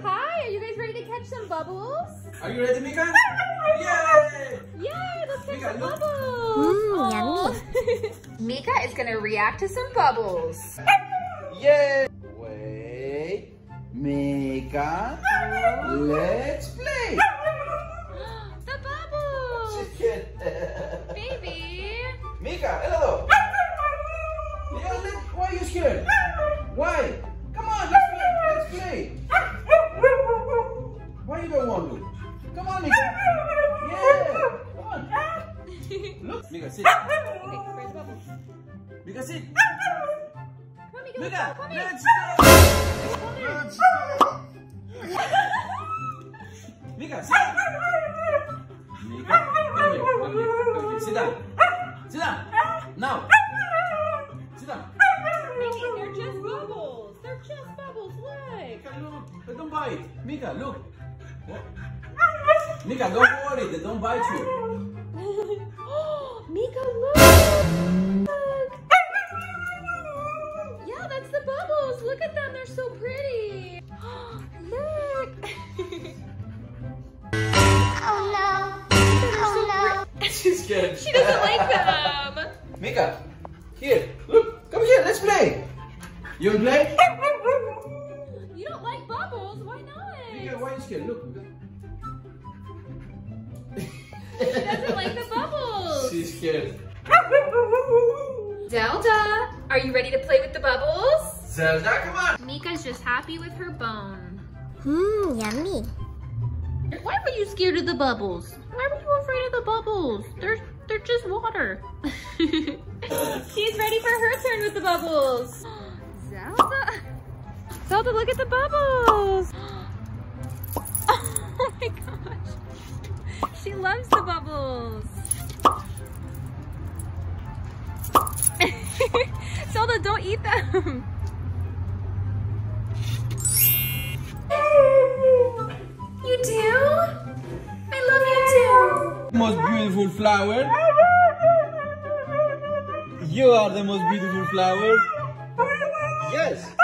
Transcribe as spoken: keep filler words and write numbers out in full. Hi, are you guys ready to catch some bubbles? Are you ready, Mika? Yay! Yay, let's catch Mika, some look. bubbles! Mmm, yummy! Mika is gonna react to some bubbles. Yay! Wait, Mika, let's play! The bubbles! Baby! Mika, hello! Why are you scared? Why? Come on, let's play. Let's play. Why you don't want to? Come on, Mika. Yeah. Come on. Look, Mika, sit. Okay, where's the bubble? Mika, sit. Come on, Mika. Mika, come here. Let's play. Let's play. Mika, sit. Mika, come here. Come here. Come here. Sit down. Sit down. Now. Sit down. Mickey, they're just bubbles. They're just bubbles. Look. Mika, look. They don't bite. Mika, look. What? Mika, don't worry. They don't bite you. Mika, look. Look. Yeah, that's the bubbles. Look at them. They're so pretty. Look. Oh, no. They're so oh, no. She's scared. She doesn't like them. Mika, here. Look. Come here, let's play. You want to play? You don't like bubbles, why not? Mika, why are you scared? Look. She doesn't like the bubbles. She's scared. Zelda, are you ready to play with the bubbles? Zelda, come on. Mika's just happy with her bone. Hmm, yummy. Why were you scared of the bubbles? Why were you afraid of the bubbles? They're, they're just water. She's ready for her turn with the bubbles. Zelda, Zelda, look at the bubbles. Oh my gosh, she loves the bubbles. Zelda, don't eat them. You do? I love you too. Most beautiful flower. You are the most beautiful flower. Yes.